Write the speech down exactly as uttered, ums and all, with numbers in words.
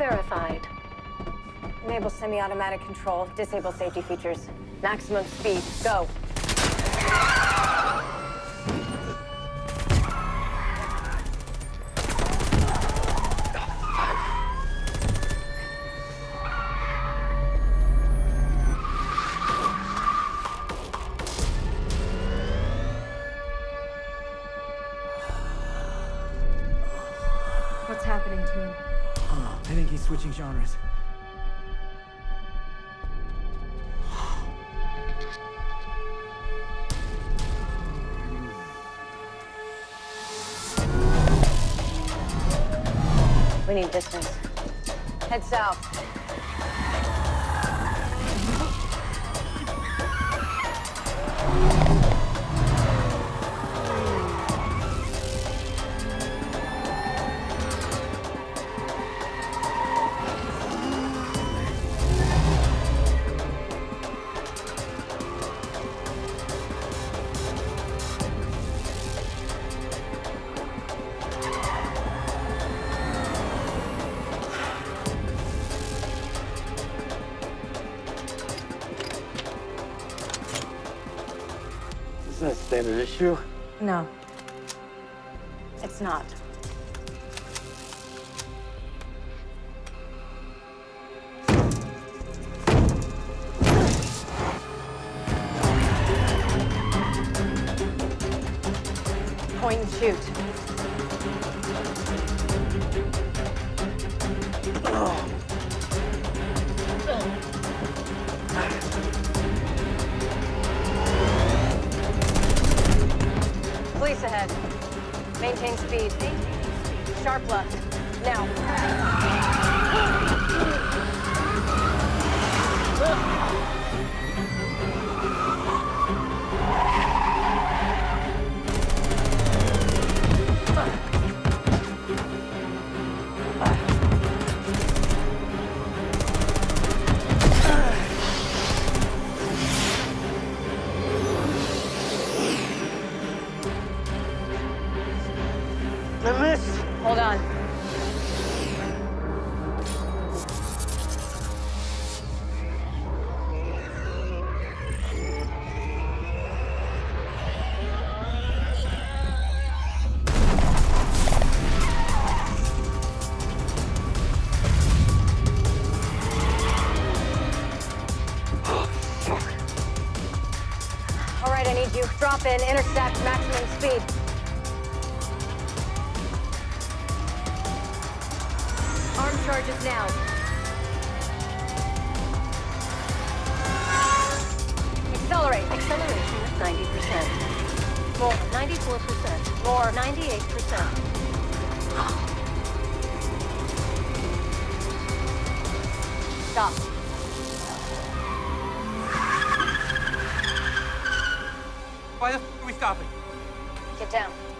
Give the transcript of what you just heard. verified. Enable semi-automatic control. Disable safety features. Maximum speed. Go. What's happening to him? I think he's switching genres. We need distance. Head south. It's not a standard issue. No, it's not. Point and shoot. Oh. Police ahead. Maintain speed. Sharp left. Now. I missed. Hold on. Oh, fuck. All right, I need you. Drop in, intercept, maximum speed. Arm charges now. Accelerate. Acceleration is ninety percent. More. ninety-four percent. More. ninety-eight percent. Stop. Why the f are we stopping? Get down.